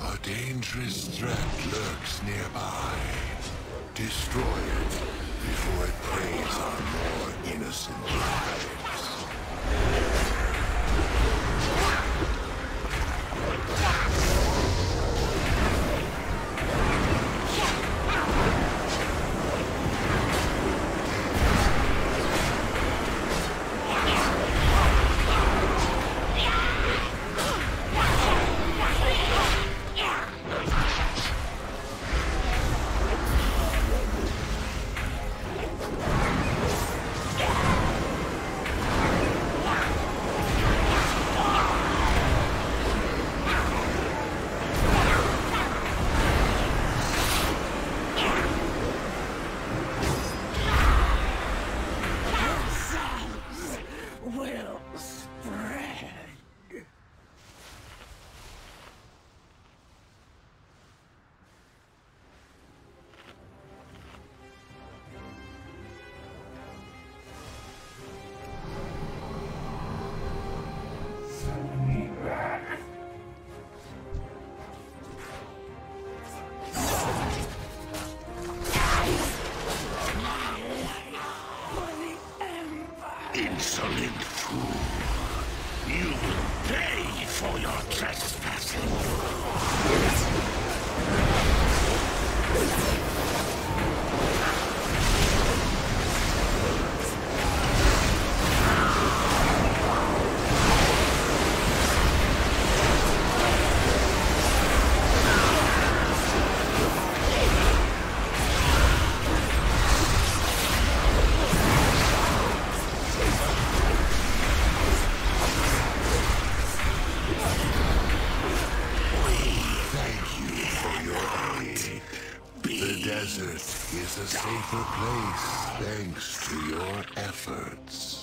A dangerous threat lurks nearby. Destroy it before it preys on more innocent lives. Insolent fool, you will pay for your trespassing. The desert is a safer place thanks to your efforts.